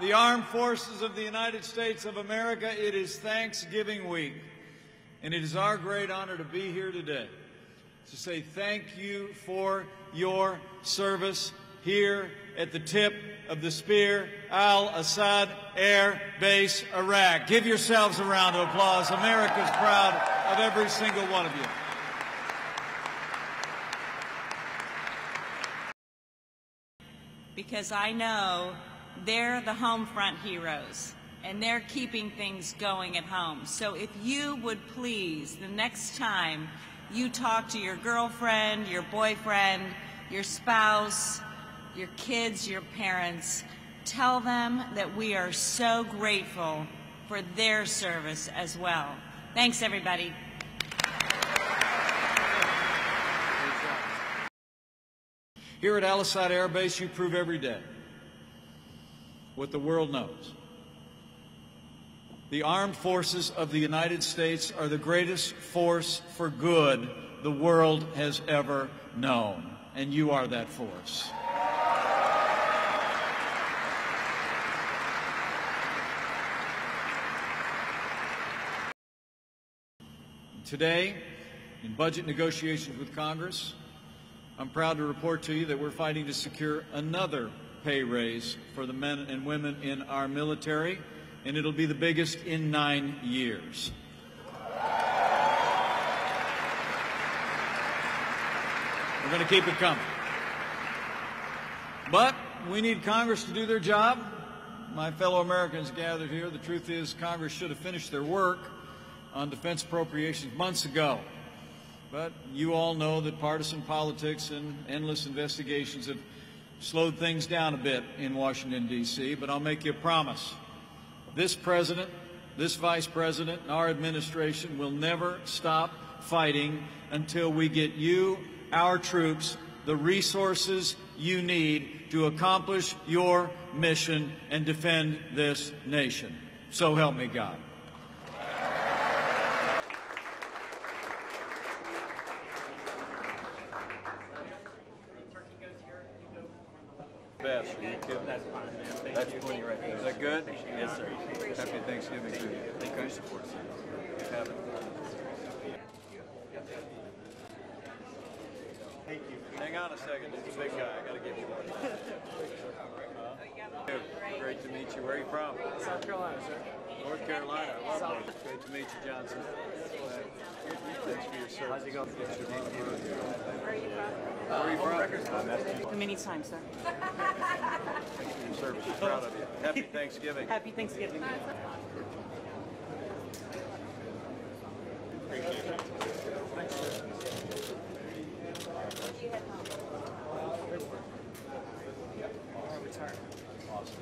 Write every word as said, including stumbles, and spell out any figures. The Armed Forces of the United States of America, it is Thanksgiving week, and it is our great honor to be here today to say thank you for your service here at the tip of the spear, Al-Asad Air Base, Iraq. Give yourselves a round of applause. America's proud of every single one of you. Because I know they're the home front heroes, and they're keeping things going at home. So if you would please, the next time you talk to your girlfriend, your boyfriend, your spouse, your kids, your parents, tell them that we are so grateful for their service as well. Thanks, everybody. Here at Al-Asad Air Base, you prove every day what the world knows. The armed forces of the United States are the greatest force for good the world has ever known, and you are that force. Today, in budget negotiations with Congress, I'm proud to report to you that we're fighting to secure another pay raise for the men and women in our military, and it'll be the biggest in nine years. We're going to keep it coming. But we need Congress to do their job. My fellow Americans gathered here, the truth is Congress should have finished their work on defense appropriations months ago. But you all know that partisan politics and endless investigations have slowed things down a bit in Washington, D C, but I'll make you a promise. This president, this vice president, and our administration will never stop fighting until we get you, our troops, the resources you need to accomplish your mission and defend this nation. So help me God. Best. That's fine, man. Thank That's you. twenty right there. Is that good? Yes, sir. Happy Thanksgiving to you. Thank you. Thank you. Thank you. Hang on a second. It's a big guy. I got to give you one. uh, great to meet you. Where are you from? South Carolina, sir. North Carolina. Well, great to meet you, Johnson. Thanks for your service. How's it going? Where are you from? Many times, sir. Thank you for your service. We're proud of you. Happy Thanksgiving. Happy Thanksgiving. Thank you.